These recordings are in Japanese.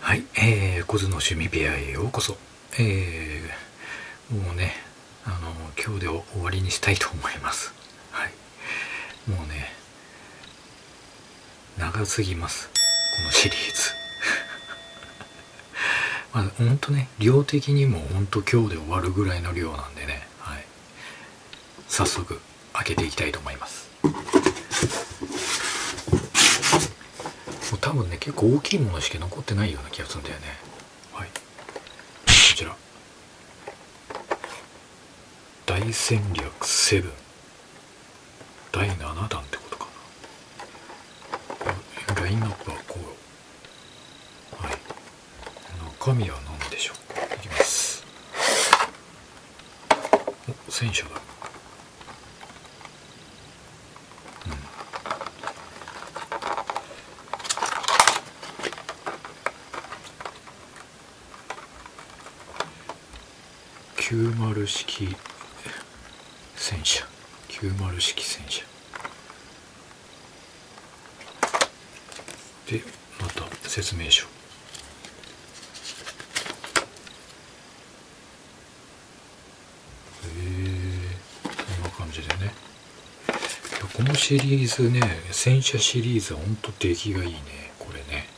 はい、コズの趣味部屋へようこそ。もうね、今日で終わりにしたいと思います。はい。もうね、長すぎます、このシリーズ。まあ、ほんとね、量的にもほんと今日で終わるぐらいの量なんでね、はい。早速、開けていきたいと思います。多分ね、結構大きいものしか残ってないような気がするんだよね。はい。こちら。大戦略7。第7弾ってことかな。ラインナップはこう。はい。中身は何でしょう。いきます。お、戦車だ。90式戦車、90式戦車で、また説明書。こんな感じでね、このシリーズね、戦車シリーズはほんと出来がいいね、これね。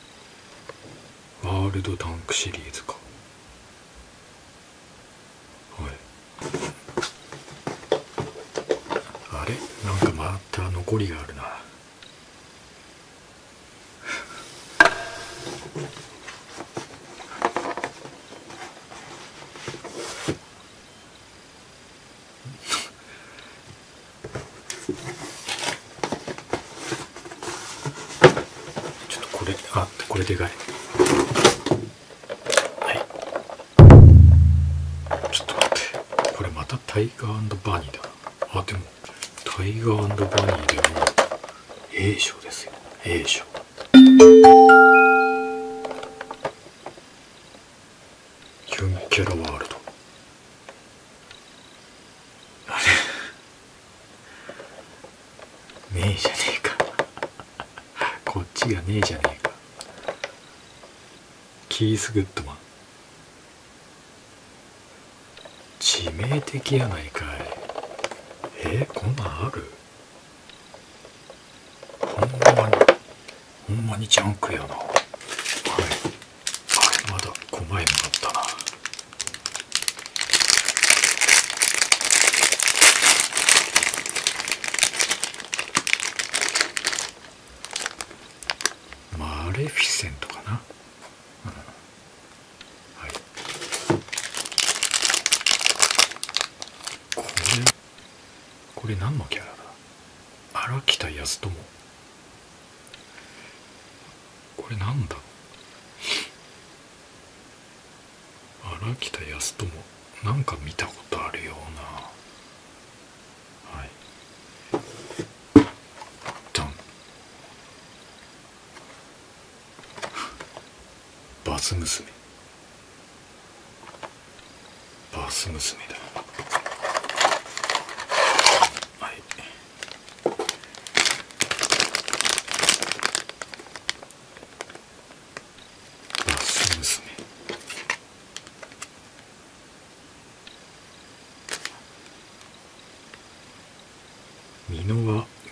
ワールドタンクシリーズか。残りがあるな。ちょっとこれ、あ、これでかい。はい。ちょっと待って。これまたタイガー&バニーだ。あ、でも。タイガー&バニーでも A 賞ですよ、 A 賞。キュンキャラワールド、あれねえじゃねえかこっちがねえじゃねえか。キース・グッドマン、致命的やないかい。こんなんある？ほんまにジャンクやな。はい。あれ、まだ5枚もあったな。マレフィセントかな。これ何のキャラだ？荒北康友。これなんだ？荒北康友。なんか見たことあるような。はい。ダン。バス娘。バス娘だ。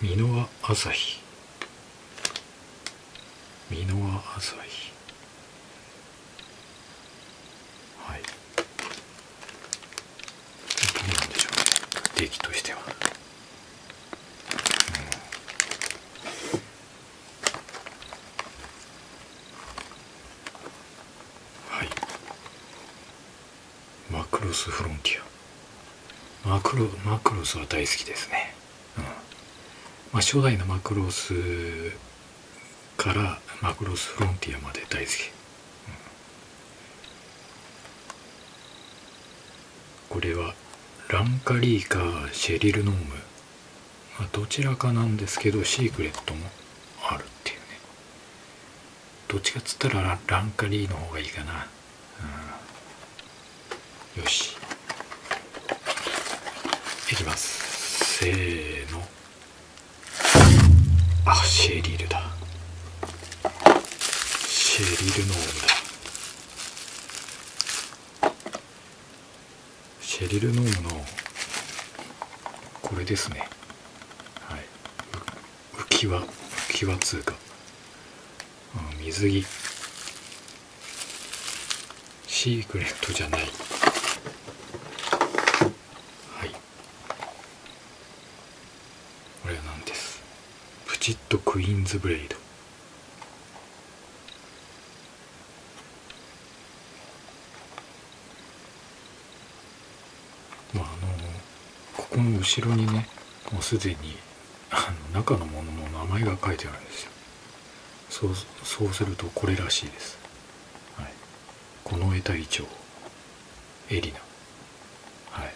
ミノワ朝日。はい。どうなんでしょうね、出来としては。はい。マクロスフロンティア。マクロスは大好きですね。まあ、初代のマクロスからマクロスフロンティアまで大好き。これはランカリーかシェリルノーム、まあ、どちらかなんですけど、シークレットもあるっていうね。どっちかっつったらランカリーの方がいいかな。よし、いきます。せーの。あ、シェリルだ。シェリルノームだ。シェリルノームのこれですね、はい、浮き輪つうか、水着、シークレットじゃない、はい、これは何です、プチッとクイーンズブレイド、この後ろにね、もうすでに中のものの名前が書いてあるんですよ。そうするとこれらしいです。はい、この江隊長、エリナ、はい、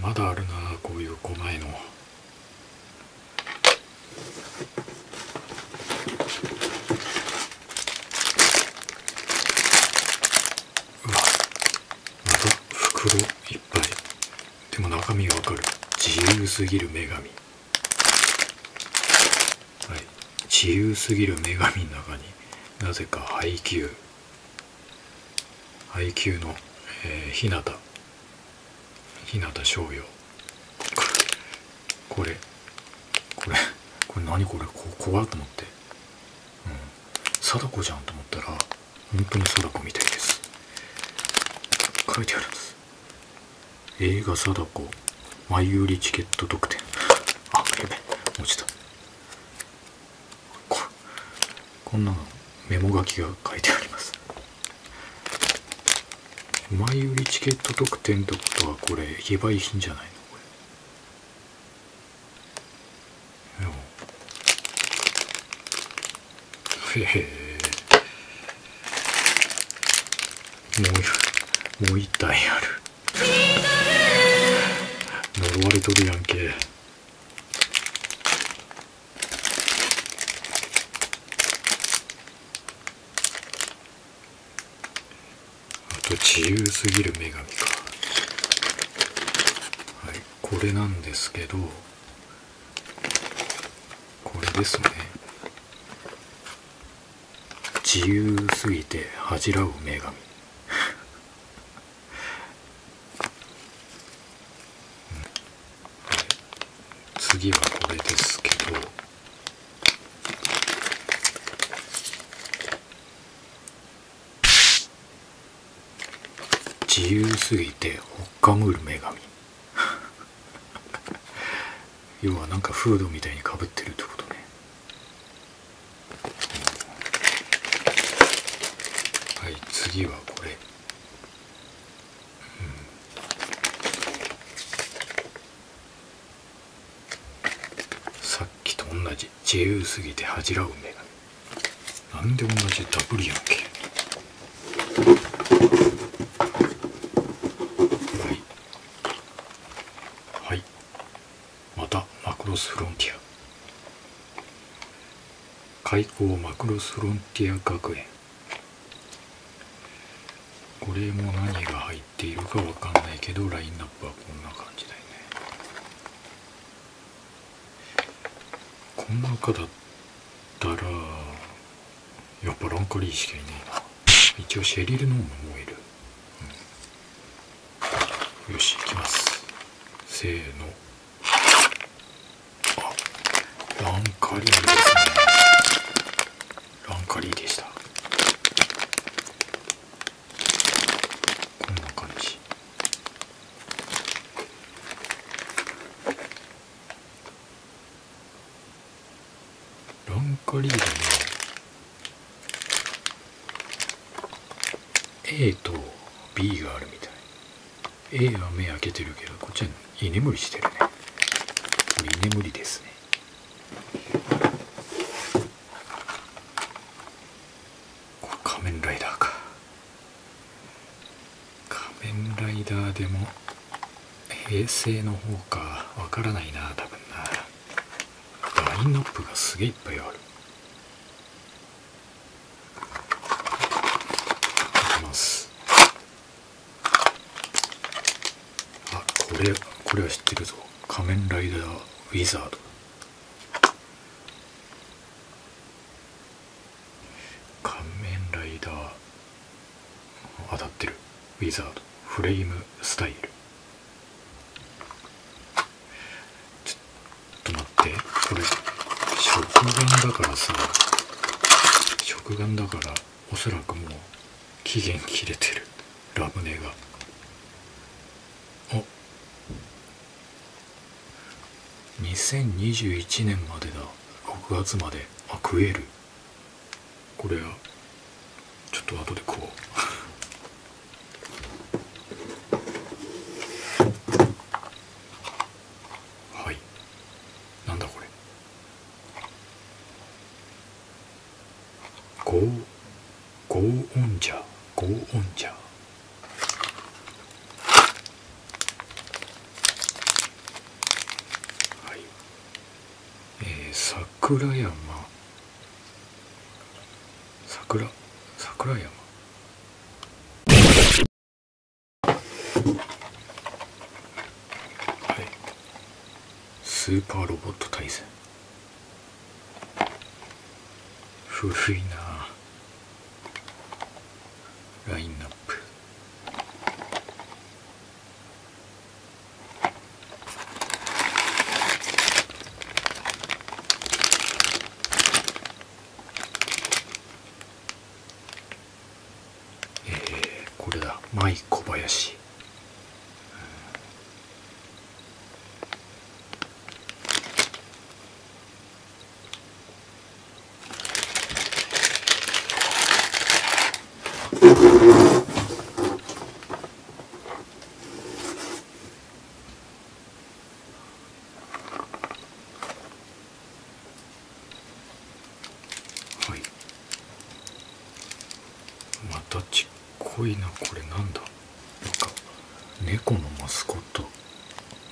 まだあるな、こういう5枚の。袋いっぱい。でも中身わかる。自由すぎる女神。はい。自由すぎる女神の中になぜか配給の、日向翔陽。これ何これ、怖いと思って。うん。貞子じゃんと思ったら本当に貞子みたいです。書いてあるんです。映画貞子前売りチケット特典、あ、やべ、落ちた。 こんなメモ書きが書いてあります。前売りチケット特典ってことはこれ非売品じゃないの、これ。へえ、もう一体ある。呪われとるやんけ。あと自由すぎる女神か、はい、これなんですけど、これですね、自由すぎて恥じらう女神。次はこれですけど、自由すぎてほっかむる女神。要はなんかフードみたいにかぶってるってことね。はい、次はこれ。自由すぎて恥じらう女神。なんで同じダブルやんけ。はい、はい、またマクロスフロンティア、開校マクロスフロンティア学園。これも何が入っているかわかんないけど、ラインナップはこんな感じだよね。この中だったらやっぱランカリーしかいねえな。一応シェリル・ノームもいる、うん、よし、いきます。せーの、あ、ランカリーですね。ランカリーでした。こんな感じ。ランカリーダの A と B があるみたい。 A は目開けてるけど、こっちは居眠りしてるね。これ居眠りですね。これ仮面ライダーか。仮面ライダーでも平成の方かわからないな、多分な。ラインナップがすげえいっぱいある。これは知ってるぞ。仮面ライダーウィザード。仮面ライ当たってる。ウィザードフレームスタイル、ちょっと待って、これ食玩だからさ、食玩だからおそらくもう期限切れてる、ラムネが。2021年までだ、6月まで。あ、食える。これはちょっと後で食おうはい、なんだこれ、ゴーオンジャー。桜山。はい。スーパーロボット対戦。古いな。ラインナップ。すごいな、これなんだ、なんか猫のマスコット、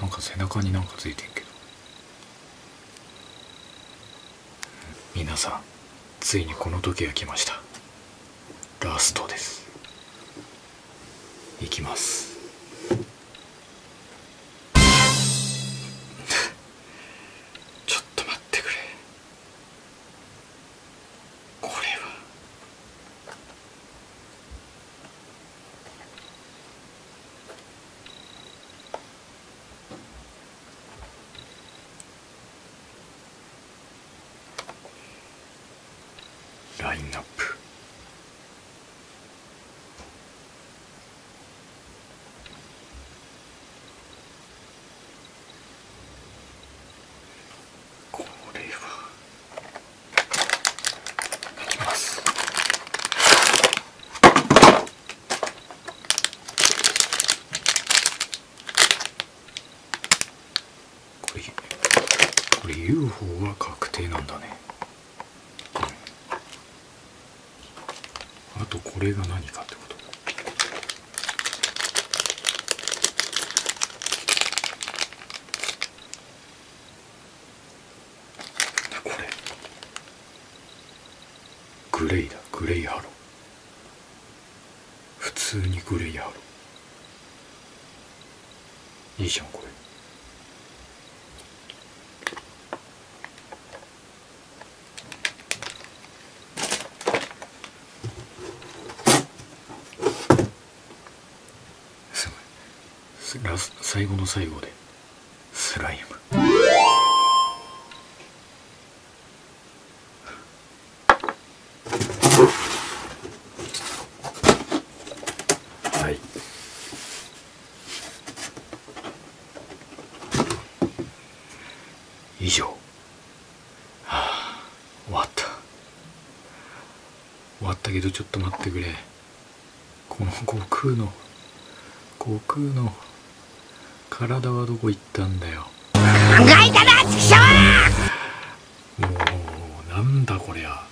なんか背中になんかついてんけど。皆さん、ついにこの時が来ました。ラストです。いきますちょっと待ってくれ、これはラインナップ。これはいきます。これ UFO は確定なんだね。あとこれが何かってこと。これグレイだ、グレイハロー。普通にグレイハローいいじゃん。これ最後の最後でスライム。はい、以上。終わったけど、ちょっと待ってくれ、この悟空の体はどこ行ったんだよ。考えたな、ちくしょう。もうなんだこりゃ。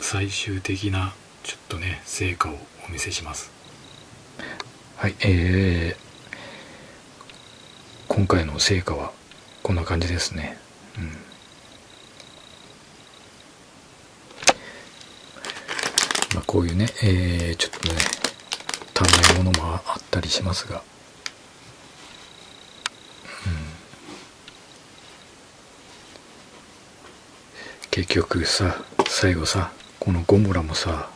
最終的なちょっとね、成果をお見せします。はい、今回の成果はこんな感じですね。まあこういうね、ちょっとね。足りないものもあったりしますが、結局さ、最後さ、このゴムラもさ、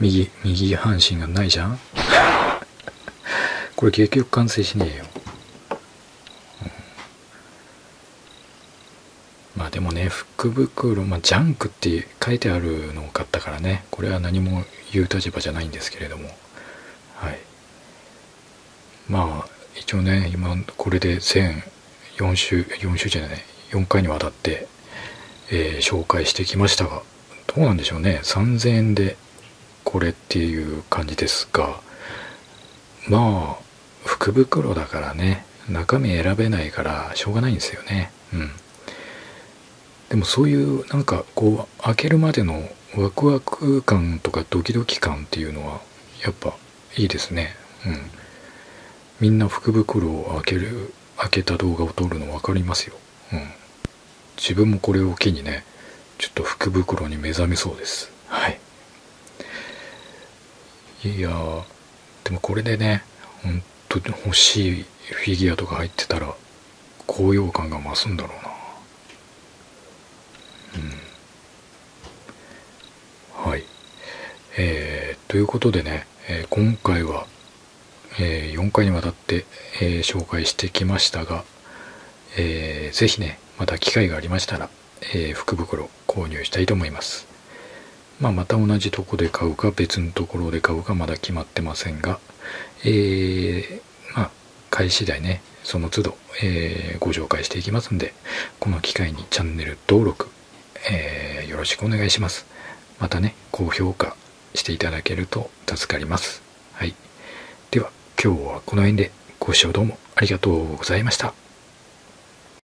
右半身がないじゃんこれ結局完成しねえよ、うん、まあでもね福袋、まあ、ジャンクって書いてあるのを買ったからね、これは何も言う立場じゃないんですけれども、はい、まあ一応ね今これで全4週じゃない4回にわたって、紹介してきましたが、どうなんでしょうね、3000円でこれっていう感じですが、まあ福袋だからね中身選べないからしょうがないんですよね、うん、でもそういうなんかこう開けるまでのワクワク感とかドキドキ感っていうのはやっぱいいですね、うん、みんな福袋を開けた動画を撮るの分かりますよ、うん、自分もこれを機にねちょっと福袋に目覚めそうです。はい、いやーでもこれでねほんと欲しいフィギュアとか入ってたら高揚感が増すんだろうな、うん、はい、ということでね、今回は、4回にわたって、紹介してきましたが、ぜひねまた機会がありましたら、福袋購入したいと思います。まあ、また同じとこで買うか別のところで買うかまだ決まってませんが、まあ買い次第ねその都度、ご紹介していきますんで、この機会にチャンネル登録、よろしくお願いします。またね高評価していただけると助かります。はい、では今日はこの辺で、ご視聴どうもありがとうございました。